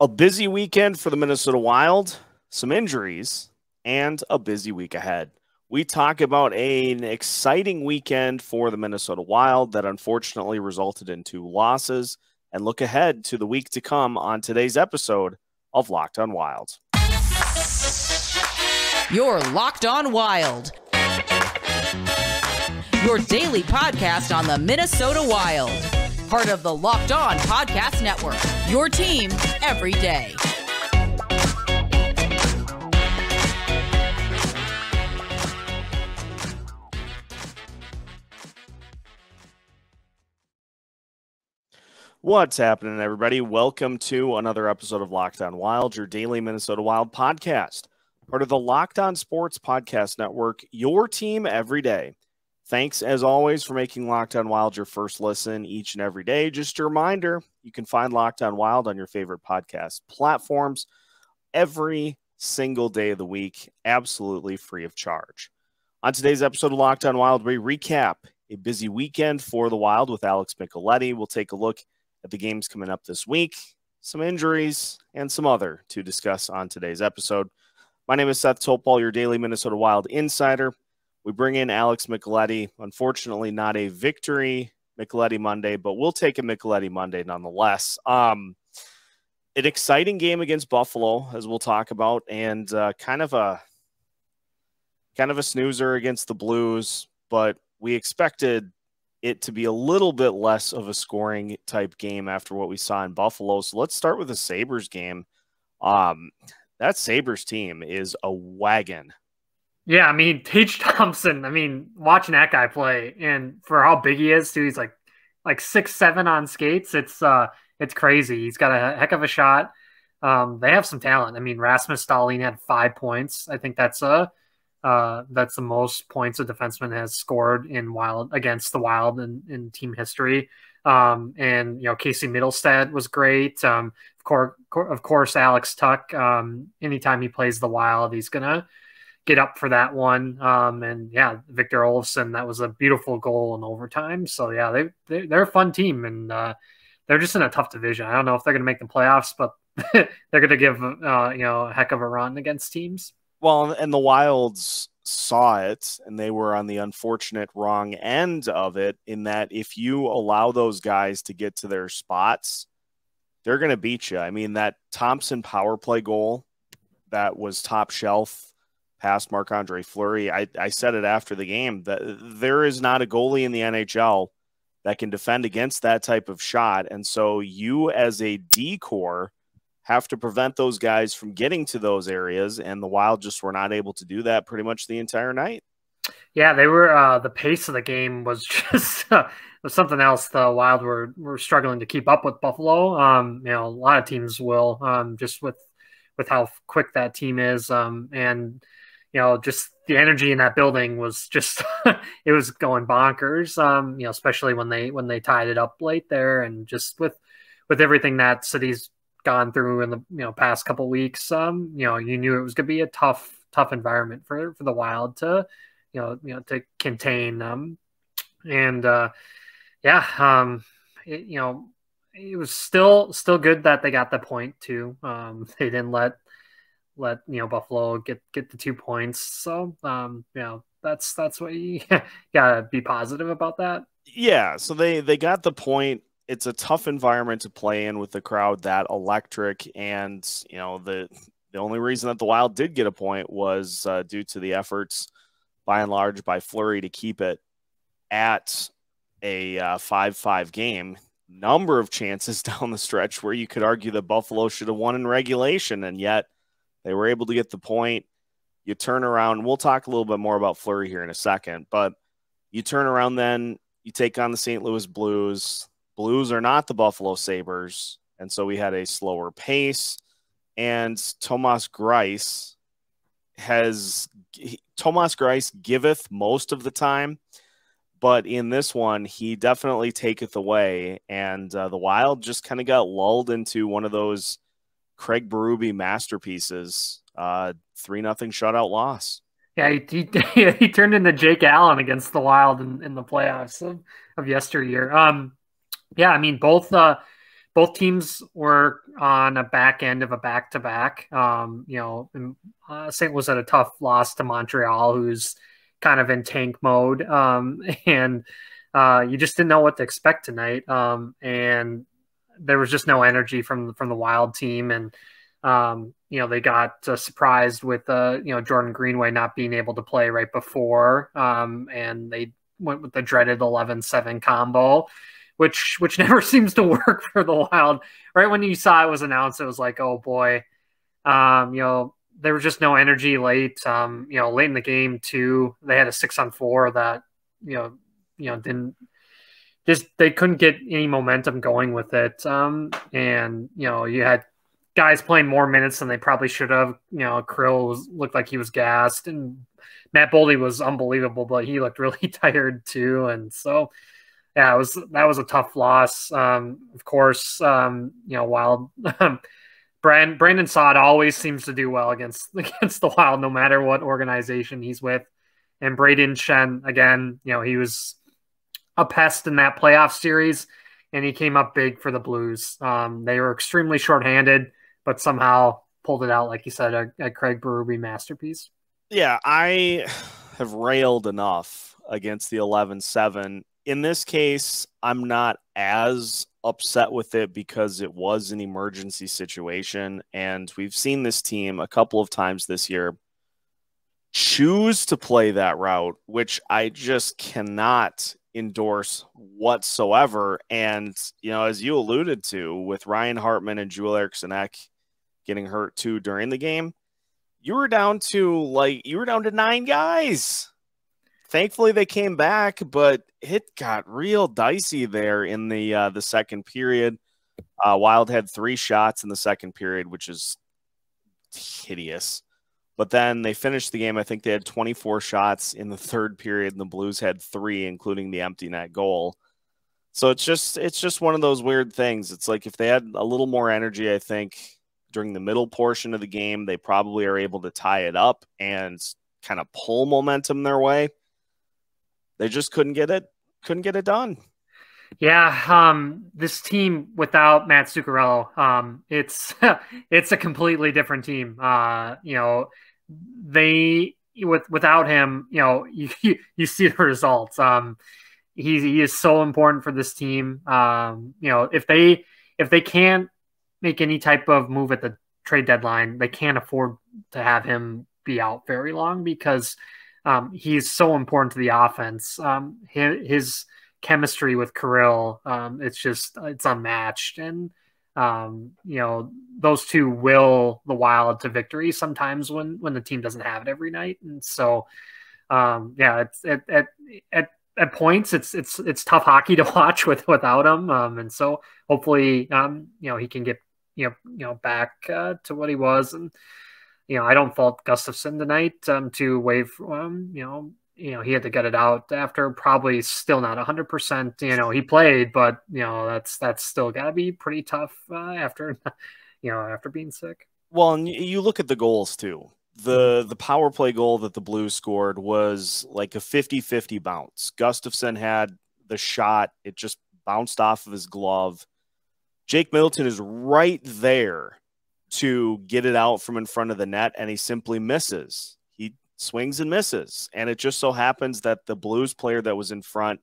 A busy weekend for the Minnesota Wild, some injuries, and a busy week ahead. We talk about an exciting weekend for the Minnesota Wild that unfortunately resulted in two losses, and look ahead to the week to come on today's episode of Locked On Wild. You're Locked On Wild, your daily podcast on the Minnesota Wild. Part of the Locked On Podcast Network, your team every day. What's happening, everybody? Welcome to another episode of Locked On Wild, your daily Minnesota Wild podcast. Part of the Locked On Sports Podcast Network, your team every day. Thanks, as always, for making Locked On Wild your first listen each and every day. Just a reminder, you can find Locked On Wild on your favorite podcast platforms every single day of the week, absolutely free of charge. On today's episode of Locked On Wild, we recap a busy weekend for the Wild with Alex Micheletti. We'll take a look at the games coming up this week, some injuries, and some other to discuss on today's episode. My name is Seth Toupal, your daily Minnesota Wild insider. We bring in Alex Micheletti. Unfortunately, not a victory Micheletti Monday, but we'll take a Micheletti Monday nonetheless. An exciting game against Buffalo, as we'll talk about, and kind of a snoozer against the Blues, but we expected it to be a little bit less of a scoring type game after what we saw in Buffalo. So let's start with the Sabres game. That Sabres team is a wagon. Yeah, I mean, Tage Thompson, I mean, watching that guy play, and for how big he is, too, he's like 6'7" on skates. It's crazy. He's got a heck of a shot. They have some talent. I mean, Rasmus Dahlin had 5 points. I think that's the most points a defenseman has scored in Wild against the Wild in team history. And you know, Casey Mittelstadt was great. Of course, Alex Tuch. Anytime he plays the Wild, he's gonna get up for that one. And yeah, Victor Olsen, that was a beautiful goal in overtime. So yeah, they're a fun team, and they're just in a tough division. I don't know if they're going to make the playoffs, but they're going to give, a heck of a run against teams. Well, and the Wilds saw it, and they were on the unfortunate wrong end of it, in that if you allow those guys to get to their spots, they're going to beat you. I mean, that Thompson power play goal that was top shelf past Marc-Andre Fleury, I said it after the game that there is not a goalie in the NHL that can defend against that type of shot. And so you as a D corps have to prevent those guys from getting to those areas. And the Wild just were not able to do that pretty much the entire night. Yeah, they were, the pace of the game was just was something else. The Wild were struggling to keep up with Buffalo. A lot of teams will, just with how quick that team is. And, you know, just the energy in that building was just it was going bonkers. Especially when they tied it up late there, and just with everything that city's gone through in the past couple weeks, you knew it was going to be a tough environment for the Wild to to contain them. And it was still good that they got the point too. They didn't let Buffalo get the 2 points. So that's what you gotta be positive about that. Yeah, so they got the point. It's a tough environment to play in with the crowd that electric, and the only reason that the Wild did get a point was due to the efforts by and large by Fleury to keep it at a 5-5 game. Number of chances down the stretch where you could argue that Buffalo should have won in regulation, and yet they were able to get the point. You turn around. We'll talk a little bit more about Fleury here in a second, but you turn around then, you take on the St. Louis Blues. Blues are not the Buffalo Sabres, and so we had a slower pace. And Thomas Grice giveth most of the time, but in this one, he definitely taketh away, and the Wild just kind of got lulled into one of those Craig Baruby masterpieces, 3-0 shutout loss. Yeah, he turned into Jake Allen against the Wild in the playoffs of yesteryear. Yeah, I mean, both both teams were on a back end of a back-to-back. St. Louis had a tough loss to Montreal, who's kind of in tank mode. You just didn't know what to expect tonight. And there was just no energy from the Wild team. And, they got surprised with, Jordan Greenway not being able to play right before. And they went with the dreaded 11-7 combo, which never seems to work for the Wild. Right when you saw it was announced, it was like, oh boy, there was just no energy late, late in the game too. They had a 6-on-4 that, they couldn't get any momentum going with it. You had guys playing more minutes than they probably should have. Krill looked like he was gassed, and Matt Boldy was unbelievable, but he looked really tired too. And so, yeah, that was a tough loss. Of course, Wild, Brandon Saad always seems to do well against the Wild, no matter what organization he's with. And Braden Shen, again, he was a pest in that playoff series, and he came up big for the Blues. They were extremely shorthanded, but somehow pulled it out, like you said, a Craig Baruby masterpiece. Yeah, I have railed enough against the 11-7. In this case, I'm not as upset with it because it was an emergency situation, and we've seen this team a couple of times this year choose to play that route, which I just cannot endorse whatsoever. And, as you alluded to, with Ryan Hartman and Joel Eriksson Ek getting hurt too during the game, you were down to 9 guys. Thankfully, they came back, but it got real dicey there in the second period. Wild had 3 shots in the second period, which is hideous. But then they finished the game. I think they had 24 shots in the third period, and the Blues had 3, including the empty net goal. So it's just one of those weird things. It's like if they had a little more energy, I think, during the middle portion of the game, they probably are able to tie it up and kind of pull momentum their way. They just couldn't get it done. Yeah, this team without Matt Zuccarello, it's a completely different team. Without him, you see the results. He is so important for this team. If they can't make any type of move at the trade deadline, they can't afford to have him be out very long, because he's so important to the offense. His chemistry with Kirill, it's unmatched, and those two will the Wild to victory sometimes when the team doesn't have it every night. And so it's at points it's tough hockey to watch without him, and so hopefully he can get back to what he was. And I don't fault Gustavsson tonight to waive he had to get it out after probably still not 100%, he played, but that's still gotta be pretty tough after being sick. Well, and you look at the goals too. The power play goal that the Blues scored was like a 50-50 bounce. Gustavsson had the shot. It just bounced off of his glove. Jake Middleton is right there to get it out from in front of the net, and he simply misses. Swings and misses, and it just so happens that the Blues player that was in front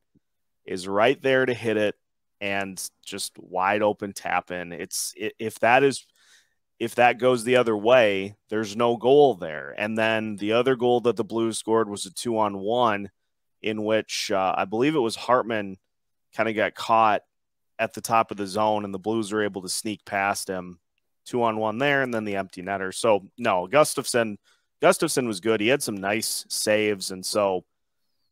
is right there to hit it, and just wide open tap in. If that goes the other way, there's no goal there. And then the other goal that the Blues scored was a 2-on-1, in which I believe it was Hartman kind of got caught at the top of the zone, and the Blues were able to sneak past him. 2-on-1 there, and then the empty netter. So no, Gustavsson was good. He had some nice saves, and so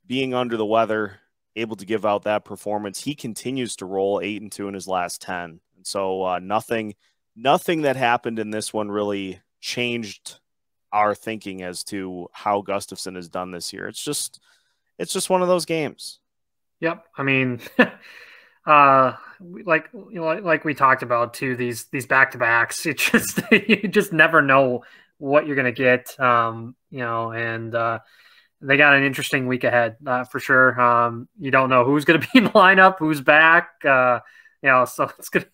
being under the weather, able to give out that performance, he continues to roll 8-2 in his last 10. And so nothing that happened in this one really changed our thinking as to how Gustavsson has done this year. It's just one of those games. Yep. I mean, like we talked about too, these back-to-backs, you just never know what you're going to get, and they got an interesting week ahead for sure. You don't know who's going to be in the lineup, who's back, so it's going to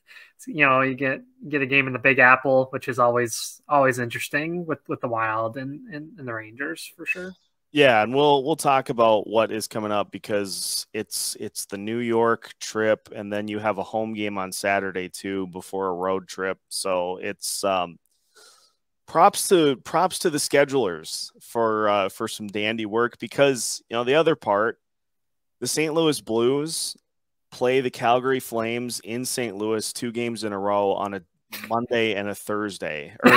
you know, you get a game in the Big Apple, which is always interesting with the Wild and the Rangers for sure. Yeah, and we'll talk about what is coming up, because it's the New York trip, and then you have a home game on Saturday too before a road trip. So it's props to the schedulers for some dandy work, because you know the other part, the St. Louis Blues play the Calgary Flames in St. Louis 2 games in a row on a Monday and a Thursday, or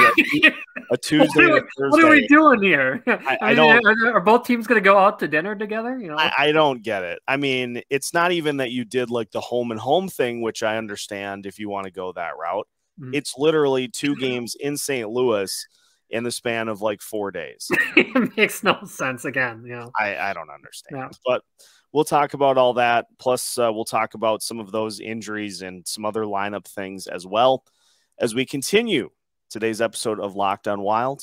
a Tuesday and a Thursday. What are we doing here? I don't. Are both teams going to go out to dinner together? You know, I don't get it. I mean, it's not even that you did like the home and home thing, which I understand if you want to go that route. Mm-hmm. It's literally 2 games in St. Louis in the span of like 4 days. It makes no sense. Again, you know, I don't understand. Yeah. But we'll talk about all that. Plus, we'll talk about some of those injuries and some other lineup things as well, as we continue today's episode of Locked On Wild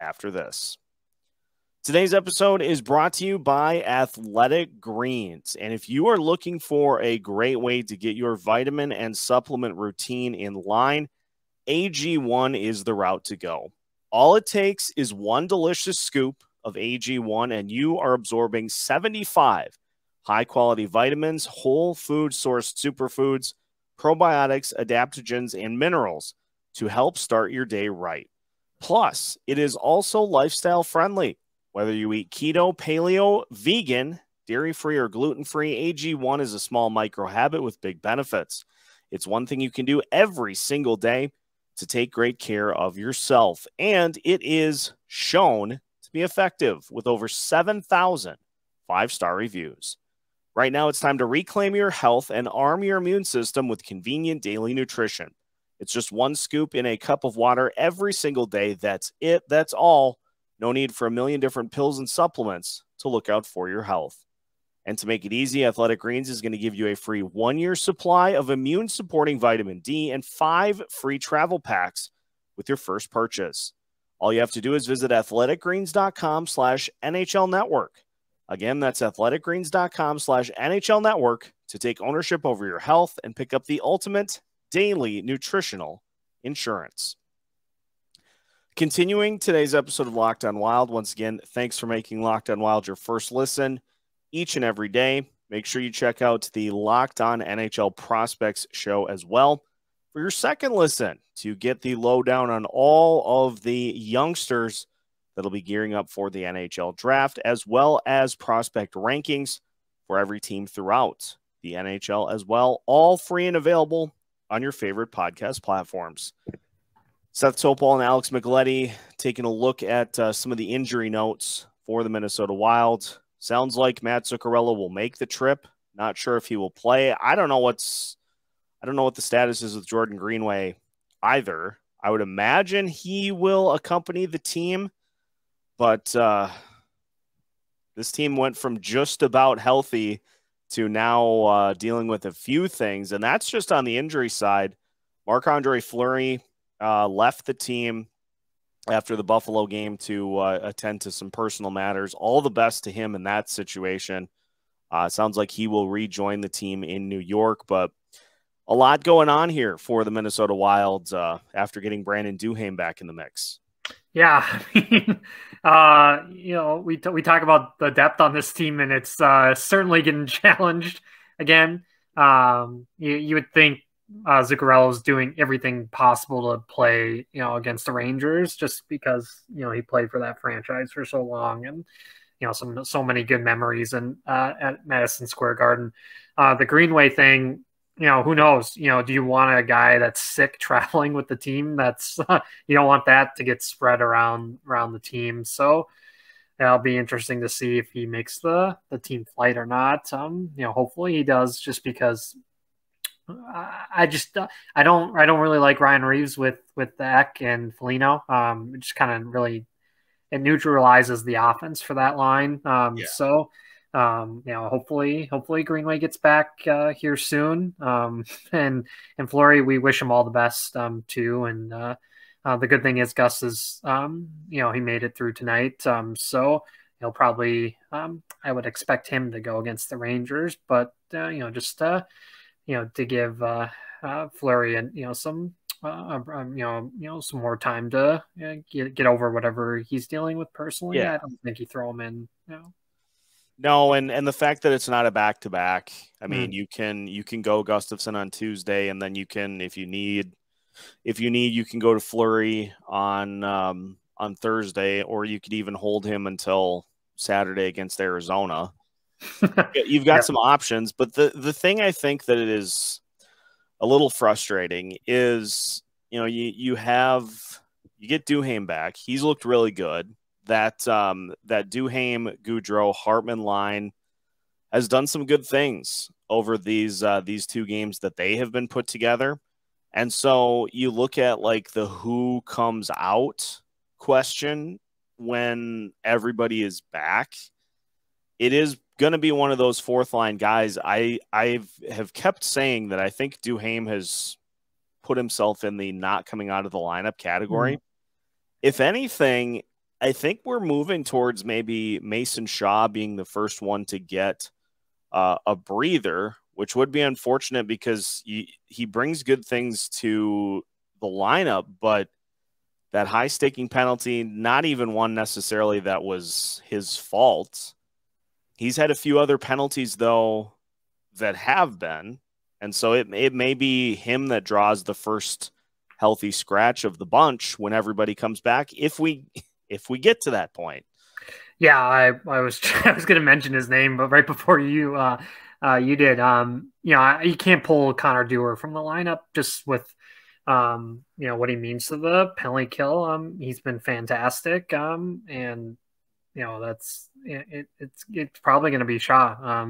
after this. Today's episode is brought to you by Athletic Greens. And if you are looking for a great way to get your vitamin and supplement routine in line, AG1 is the route to go. All it takes is 1 delicious scoop of AG1, and you are absorbing 75 high-quality vitamins, whole food-sourced superfoods, probiotics, adaptogens, and minerals to help start your day right. Plus, it is also lifestyle friendly. Whether you eat keto, paleo, vegan, dairy-free, or gluten-free, AG1 is a small microhabit with big benefits. It's one thing you can do every single day to take great care of yourself, and it is shown to be effective with over 7,000 5-star reviews. Right now, it's time to reclaim your health and arm your immune system with convenient daily nutrition. It's just 1 scoop in a cup of water every single day. That's it. That's all. No need for a million different pills and supplements to look out for your health. And to make it easy, Athletic Greens is going to give you a free 1-year supply of immune-supporting vitamin D and 5 free travel packs with your first purchase. All you have to do is visit athleticgreens.com/NHLnetwork. Again, that's athleticgreens.com/NHLnetwork to take ownership over your health and pick up the ultimate daily nutritional insurance. Continuing today's episode of Locked On Wild, once again, thanks for making Locked On Wild your first listen each and every day. Make sure you check out the Locked On NHL Prospects show as well for your second listen to get the lowdown on all of the youngsters that'll be gearing up for the NHL draft, as well as prospect rankings for every team throughout the NHL as well, all free and available on your favorite podcast platforms. Seth Toupal and Alex Micheletti taking a look at some of the injury notes for the Minnesota Wild. Sounds like Matt Zuccarello will make the trip. Not sure if he will play. I don't know what the status is with Jordan Greenway either. I would imagine he will accompany the team. But this team went from just about healthy to now dealing with a few things, and that's just on the injury side. Marc-Andre Fleury left the team after the Buffalo game to attend to some personal matters. All the best to him in that situation. Sounds like he will rejoin the team in New York, but a lot going on here for the Minnesota Wild after getting Brandon Duhaime back in the mix. Yeah, I mean, you know, we talk about the depth on this team, and it's certainly getting challenged again. You would think Zuccarello is doing everything possible to play, you know, against the Rangers, just because, you know, he played for that franchise for so long, and you know, so many good memories and at Madison Square Garden. The Greenway thing, you know, who knows? You know, do you want a guy that's sick traveling with the team? That's you don't want that to get spread around the team. So it'll be interesting to see if he makes the team flight or not. You know, hopefully he does, just because I don't really like Ryan Reeves with Ek and Foligno. It just kind of really neutralizes the offense for that line. Yeah. So. You know, hopefully Greenway gets back here soon. And Fleury, we wish him all the best too. And the good thing is Gus is, you know, he made it through tonight. So he'll probably, I would expect him to go against the Rangers, but you know, just you know, to give Fleury and, some more time to get over whatever he's dealing with personally. Yeah. I don't think you throw him in, No, and the fact that it's not a back-to-back, I mean, you can go Gustavsson on Tuesday, and then you can, if you need, you can go to Fleury on Thursday, or you could even hold him until Saturday against Arizona. You've got some options, but the thing I think that it is a little frustrating is, you get Duhaime back. He's looked really good. That Duhaime, Goudreau, Hartman line has done some good things over these two games that they have been put together. And so you look at like the who comes out question when everybody is back. It is going to be one of those fourth line guys. I have kept saying that I think Duhaime has put himself in the not coming out of the lineup category. If anything, I think we're moving towards maybe Mason Shaw being the first one to get a breather, which would be unfortunate because he brings good things to the lineup, but that high-staking penalty, not even one necessarily that was his fault. He's had a few other penalties, though, that have been, and so it may be him that draws the first healthy scratch of the bunch when everybody comes back, if we get to that point. Yeah, I was going to mention his name, but right before you you did. You can't pull Connor Dewar from the lineup just with what he means to the penalty kill. He's been fantastic. And that's it's probably going to be Shaw.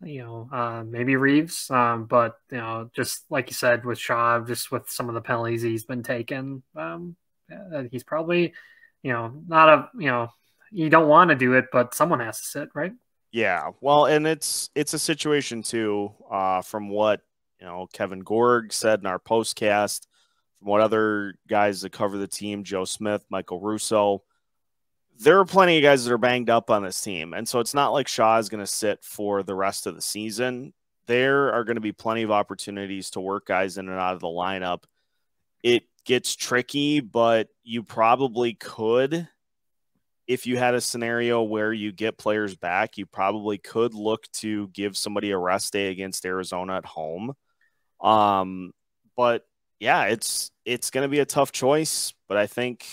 Maybe Reeves. But just like you said with Shaw, just with some of the penalties he's been taking, he's probably, not a, you don't want to do it, but someone has to sit, right? Yeah. Well, and it's a situation too, from what, Kevin Gorg said in our postcast, from what other guys that cover the team, Joe Smith, Michael Russo, there are plenty of guys that are banged up on this team. And so it's not like Shaw is going to sit for the rest of the season. There are going to be plenty of opportunities to work guys in and out of the lineup. It gets tricky, but you probably could, if you had a scenario where you get players back, you probably could look to give somebody a rest day against Arizona at home. But yeah, it's going to be a tough choice, but I think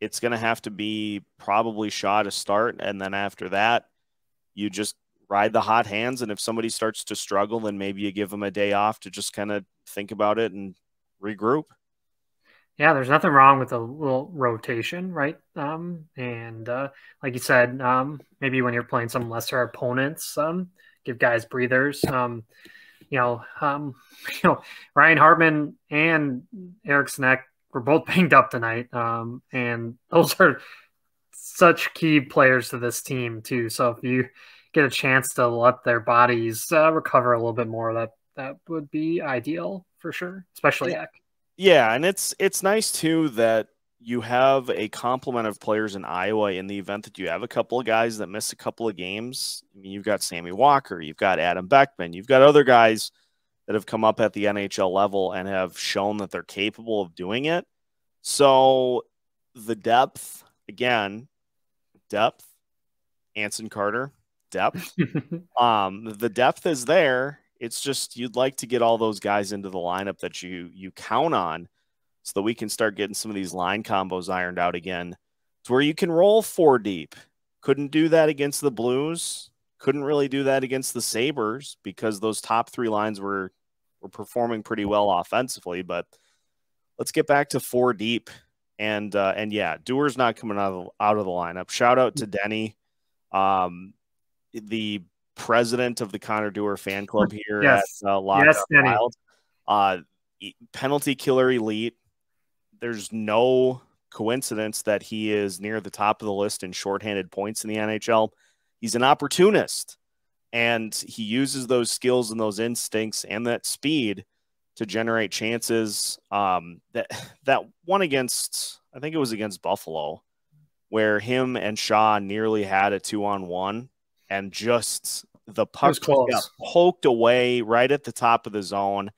it's going to have to be probably Shaw to start. And then after that, you just ride the hot hands. And if somebody starts to struggle, then maybe you give them a day off to just kind of think about it and regroup. Yeah, there's nothing wrong with a little rotation, right? Like you said, maybe when you're playing some lesser opponents, give guys breathers. Ryan Hartman and Eriksson Ek were both banged up tonight, and those are such key players to this team too. So if you get a chance to let their bodies recover a little bit more, that would be ideal for sure, especially Ek. Yeah, and it's nice, too, that you have a complement of players in Iowa in the event that you have a couple of guys that miss a couple of games. I mean, you've got Sammy Walker, you've got Adam Beckman, you've got other guys that have come up at the NHL level and have shown that they're capable of doing it. So the depth, again, depth, Anson Carter, depth. The depth is there. It's just you'd like to get all those guys into the lineup that you count on so that we can start getting some of these line combos ironed out again. It's where you can roll four deep. Couldn't do that against the Blues. Couldn't really do that against the Sabres because those top three lines were performing pretty well offensively. But let's get back to four deep. And yeah, Dewar's not coming out of the lineup. Shout out to Denny. The president of the Connor Dewar fan club here at Locked On Wild. Penalty killer elite. There's no coincidence that he is near the top of the list in shorthanded points in the NHL. He's an opportunist, and he uses those skills and those instincts and that speed to generate chances. That one against, I think it was against Buffalo, where him and Shaw nearly had a 2-on-1. And just the puck got poked away right at the top of the zone.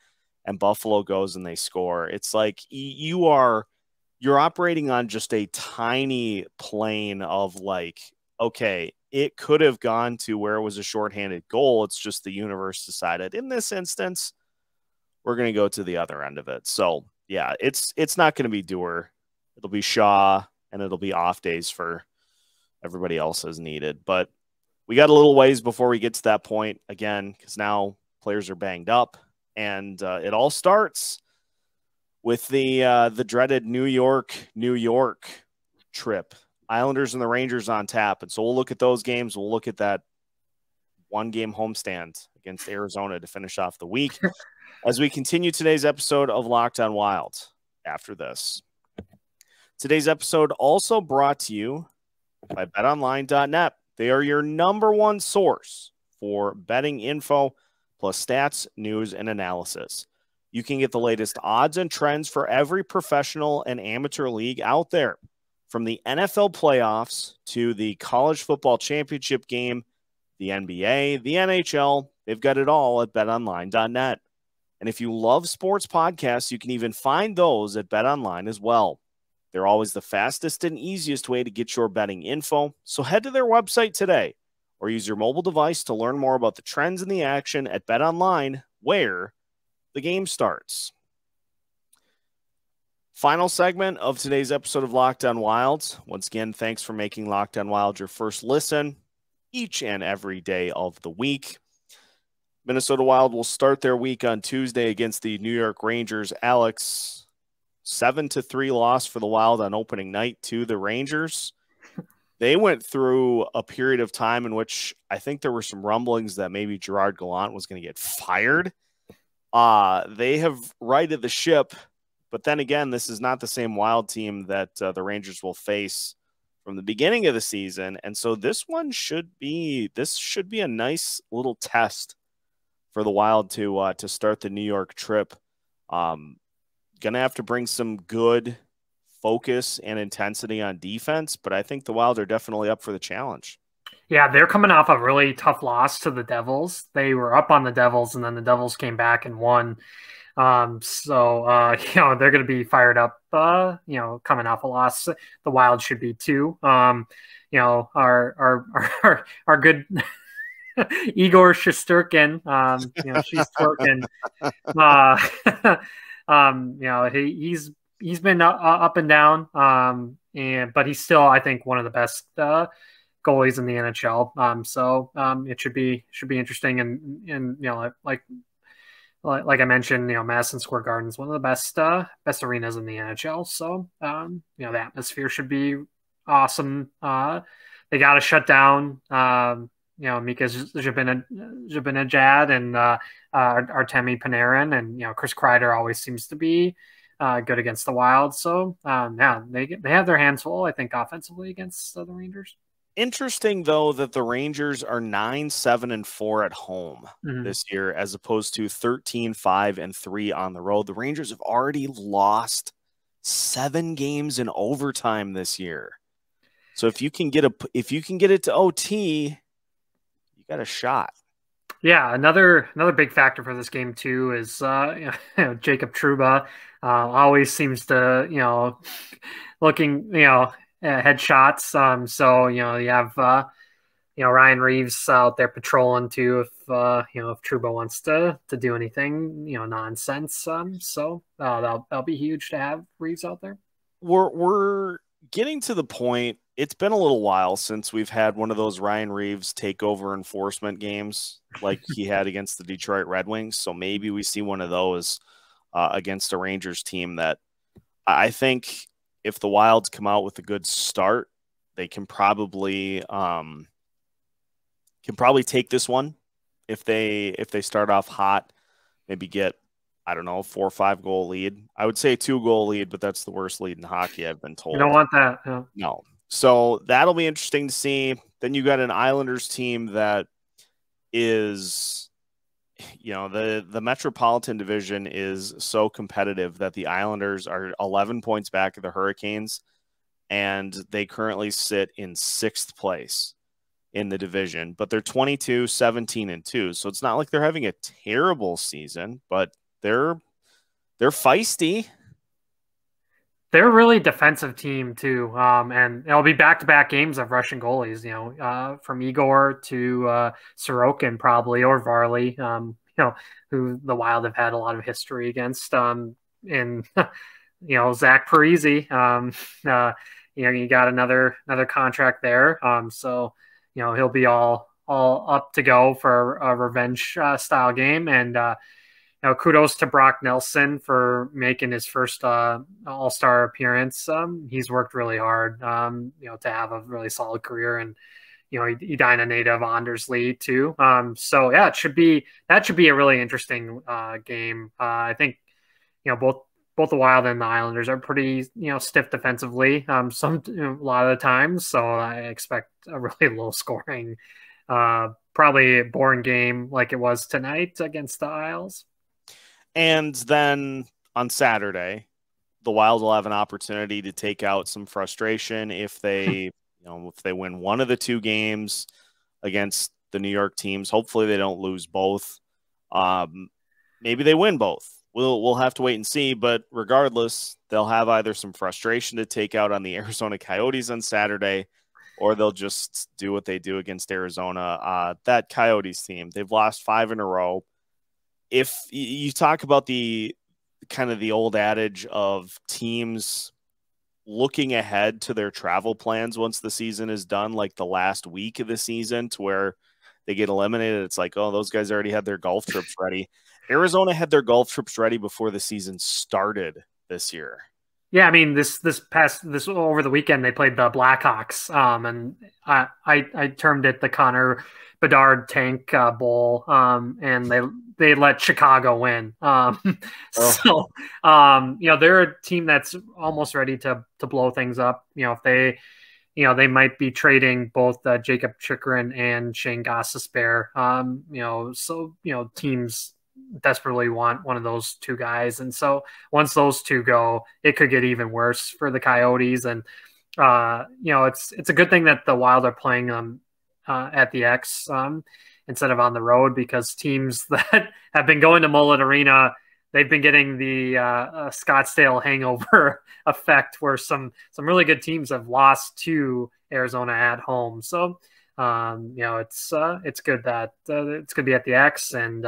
and Buffalo goes and they score. It's like you're operating on just a tiny plane of like, okay, it could have gone to where it was a shorthanded goal. It's just the universe decided in this instance, we're going to go to the other end of it. So yeah, it's not going to be Dewar. It'll be Shaw, and it'll be off days for everybody else as needed. But we got a little ways before we get to that point again, because now players are banged up, and it all starts with the dreaded New York trip. Islanders and the Rangers on tap. And so we'll look at those games. We'll look at that one-game homestand against Arizona to finish off the week as we continue today's episode of Locked On Wild after this. Today's episode also brought to you by BetOnline.net. They are your number one source for betting info, plus stats, news, and analysis. You can get the latest odds and trends for every professional and amateur league out there. From the NFL playoffs to the college football championship game, the NBA, the NHL, they've got it all at betonline.net. And if you love sports podcasts, you can even find those at BetOnline as well. They're always the fastest and easiest way to get your betting info, so head to their website today or use your mobile device to learn more about the trends and the action at BetOnline, where the game starts. Final segment of today's episode of Locked On Wild. Once again, thanks for making Locked On Wild your first listen each and every day of the week. Minnesota Wild will start their week on Tuesday against the New York Rangers. Alex, 7-3 loss for the Wild on opening night to the Rangers. They went through a period of time in which I think there were some rumblings that maybe Gerard Gallant was going to get fired. They have righted the ship. But then again, this is not the same Wild team that the Rangers will face from the beginning of the season. And so this should be a nice little test for the Wild to start the New York trip. Going to have to bring some good focus and intensity on defense, but I think the Wild are definitely up for the challenge. Yeah, they're coming off a really tough loss to the Devils. They were up on the Devils, and then the Devils came back and won. They're going to be fired up, coming off a loss. The Wild should be too. Our good Igor Shusterkin, she's twerking. He's been up and down. But he's still, I think, one of the best, goalies in the NHL. It should be interesting. And, like I mentioned, Madison Square Garden is one of the best arenas in the NHL. So, the atmosphere should be awesome. They got to shut down, Mika Zibanejad and Artemi Panarin, and, Chris Kreider always seems to be good against the Wild. So, they have their hands full, I think, offensively against the Rangers. Interesting, though, that the Rangers are 9-7-4 at home this year, as opposed to 13-5-3 on the road. The Rangers have already lost 7 games in overtime this year. So if you can get it to OT, you got a shot. Yeah, another big factor for this game too is Jacob Truba always seems to looking headshots. You have Ryan Reeves out there patrolling too. If if Truba wants to do anything, nonsense. That'll be huge to have Reeves out there. We're getting to the point. It's been a little while since we've had one of those Ryan Reeves takeover enforcement games like he had against the Detroit Red Wings. So maybe we see one of those against a Rangers team that I think. If the Wilds come out with a good start, they can probably take this one. If they start off hot, maybe get, I don't know, 4 or 5 goal lead. I would say 2-goal lead, but that's the worst lead in hockey, I've been told. You don't want that. No. So that'll be interesting to see. Then you got an Islanders team that is, the Metropolitan Division is so competitive that the Islanders are 11 points back of the Hurricanes, and they currently sit in 6th place in the division, but they're 22-17-2. So it's not like they're having a terrible season, but they're They're feisty. They're a really defensive team too. And it'll be back-to-back games of Russian goalies, you know, from Igor to Sorokin probably, or Varley, you know, who the Wild have had a lot of history against. And, you know, Zach Parise, you know, you got another contract there. So, you know, he'll be all up to go for a revenge style game. And, you know, kudos to Brock Nelson for making his first all-star appearance. He's worked really hard, you know, to have a really solid career, and, you know, Edina native Anders Lee too. So yeah, that should be a really interesting game. I think, you know, both the Wild and the Islanders are pretty, you know, stiff defensively, a lot of the times. So I expect a really low scoring, probably a boring game like it was tonight against the Isles. And then on Saturday, the Wild will have an opportunity to take out some frustration if they, you know, if they win one of the two games against the New York teams. Hopefully they don't lose both. Maybe they win both. We'll have to wait and see, but regardless, they'll have either some frustration to take out on the Arizona Coyotes on Saturday, or they'll just do what they do against Arizona. That Coyotes team, they've lost 5 in a row. If you talk about the kind of the old adage of teams looking ahead to their travel plans once the season is done, like the last week of the season to where they get eliminated, it's like, oh, those guys already had their golf trips ready. Arizona had their golf trips ready before the season started this year. Yeah, I mean, this over the weekend they played the Blackhawks, and I termed it the Connor Bedard Tank Bowl, and they let Chicago win. So you know, they're a team that's almost ready to blow things up. You know, if they, you know, they might be trading both Jacob Chikrin and Shane Gostisbehere. You know, so, you know, teams desperately want one of those two guys, and so once those two go, it could get even worse for the Coyotes. And you know, it's a good thing that the Wild are playing them at the X instead of on the road, because teams that have been going to Mullet Arena, they've been getting the Scottsdale hangover effect, where some really good teams have lost to Arizona at home. So you know, it's good that it's gonna be at the X, and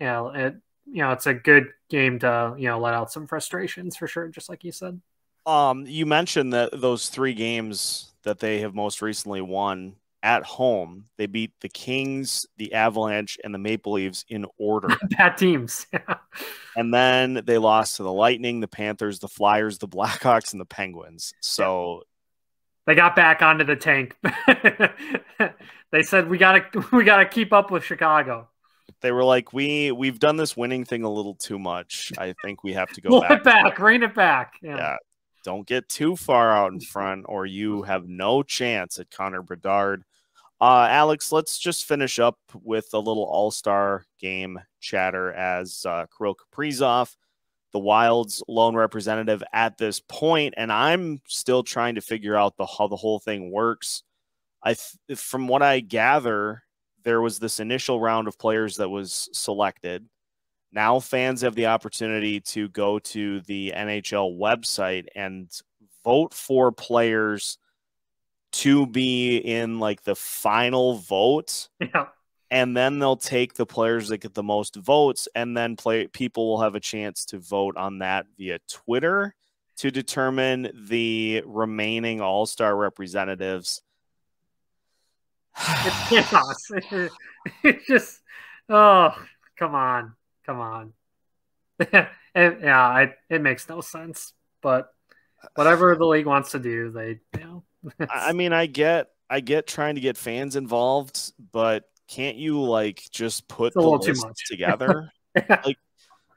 yeah, you know, it's a good game to, you know, let out some frustrations for sure, just like you said. You mentioned that those 3 games that they have most recently won at home, they beat the Kings, the Avalanche, and the Maple Leafs in order. Bad teams. Yeah. And then they lost to the Lightning, the Panthers, the Flyers, the Blackhawks, and the Penguins. So they got back onto the tank. They said, we gotta keep up with Chicago. They were like, we've done this winning thing a little too much. I think we have to go rein it back. Yeah. Yeah, don't get too far out in front, or you have no chance at Connor Bedard. Alex, let's just finish up with a little all-star game chatter, as Kirill Kaprizov, the Wild's lone representative at this point, and I'm still trying to figure out how the whole thing works. From what I gather, there was this initial round of players that was selected. Now fans have the opportunity to go to the NHL website and vote for players to be in like the final vote. Yeah. And then they'll take the players that get the most votes, and then people will have a chance to vote on that via Twitter to determine the remaining all-star representatives. It's chaos. It's just, oh, come on. It makes no sense, but whatever the league wants to do, they, you know. I mean, I get trying to get fans involved, but can't you like just put the list together? Like,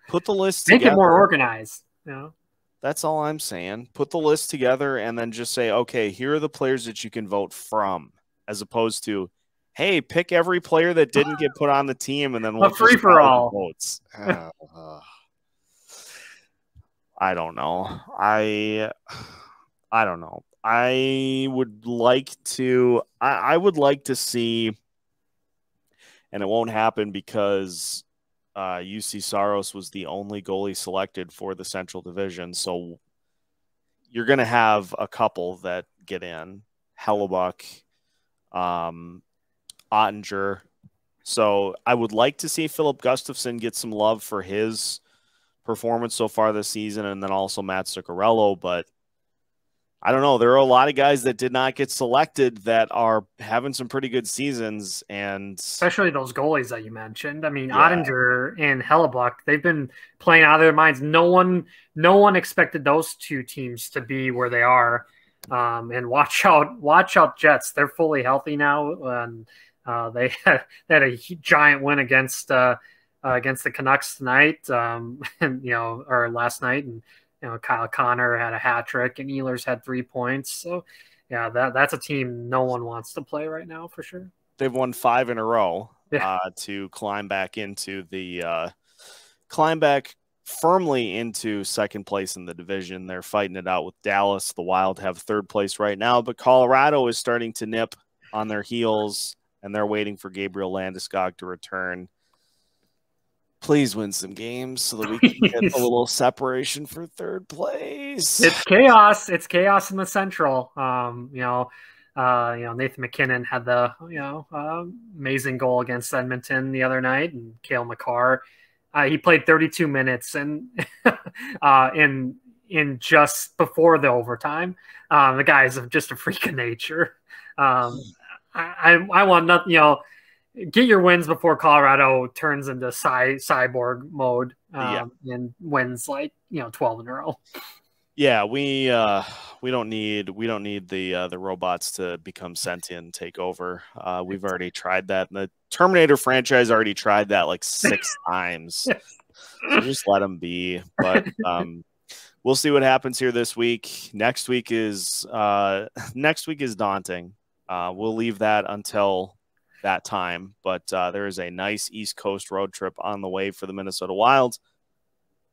put the list together. Make it more organized, you know. That's all I'm saying. Put the list together and then just say, okay, here are the players that you can vote from. As opposed to, hey, pick every player that didn't get put on the team, and then we'll free for all votes. I don't know. I don't know. I would like to see, and it won't happen because UC Saros was the only goalie selected for the Central Division. So you're going to have a couple that get in. Hellebuck, Ottinger. So I would like to see Philip Gustavsson get some love for his performance so far this season, and then also Matt Zuccarello. But I don't know. There are a lot of guys that did not get selected that are having some pretty good seasons, and especially those goalies that you mentioned. I mean, yeah. Ottinger and Hellebuck, they've been playing out of their minds. No one expected those two teams to be where they are. And watch out Jets. They're fully healthy now. And they had a giant win against the Canucks tonight. Or last night, and, you know, Kyle Connor had a hat trick and Ehlers had 3 points. So yeah, that's a team no one wants to play right now for sure. They've won 5 in a row, yeah, to climb back into the firmly into second place in the division. They're fighting it out with Dallas. The Wild have third place right now, but Colorado is starting to nip on their heels, and they're waiting for Gabriel Landeskog to return. Please win some games so that we can get a little separation for third place. It's chaos. It's chaos in the Central. Nathan McKinnon had the amazing goal against Edmonton the other night, and Cale McCarr. He played 32 minutes and in just before the overtime. The guys are just a freak of nature. I want nothing. You know, get your wins before Colorado turns into cyborg mode and wins 12 in a row. Yeah, we don't need the robots to become sentient and take over. We've already tried that. And the Terminator franchise already tried that like 6 times. Yes. So just let them be. But we'll see what happens here this week. Next week is daunting. We'll leave that until that time, but there is a nice East Coast road trip on the way for the Minnesota Wild.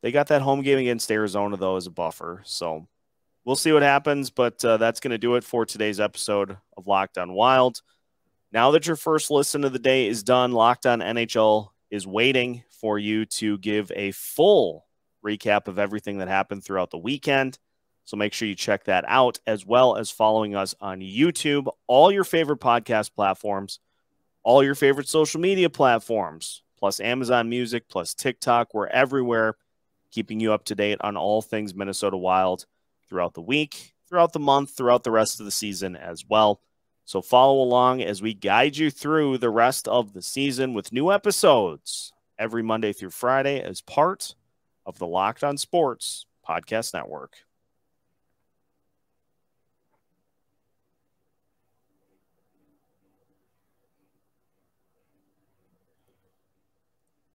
They got that home game against Arizona, though, as a buffer, so we'll see what happens, but that's going to do it for today's episode of Locked On Wild. Now that your first listen of the day is done, Locked On NHL is waiting for you to give a full recap of everything that happened throughout the weekend, so make sure you check that out, as well as following us on YouTube, all your favorite podcast platforms, all your favorite social media platforms, plus Amazon Music, plus TikTok. We're everywhere, keeping you up to date on all things Minnesota Wild throughout the week, throughout the month, throughout the rest of the season as well. So follow along as we guide you through the rest of the season with new episodes every Monday through Friday as part of the Locked On Sports Podcast Network.